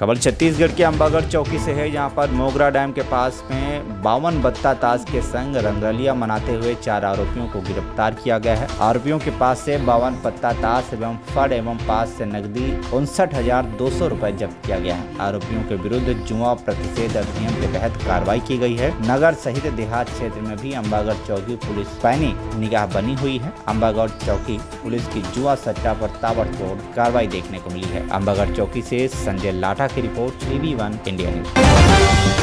खबर छत्तीसगढ़ के अंबागढ़ चौकी से है, जहां पर मोगरा डैम के पास में बावन पत्ता ताश के संग रंगरलिया मनाते हुए 4 आरोपियों को गिरफ्तार किया गया है। आरोपियों के पास से 52 पत्ता ताश एवं फड़ एवं पास से नकदी 59,200 रुपए जब्त किया गया है। आरोपियों के विरुद्ध जुआ प्रतिषेध अधिनियम के तहत कार्रवाई की गई है। नगर सहित देहात क्षेत्र में भी अंबागढ़ चौकी पुलिस पैनी निगाह बनी हुई है। अंबागढ़ चौकी पुलिस की जुआ सट्टा पर ताबड़तोड़ कार्रवाई देखने को मिली है। अंबागढ़ चौकी से संजय लाठा की रिपोर्ट, TV1 इंडिया न्यूज।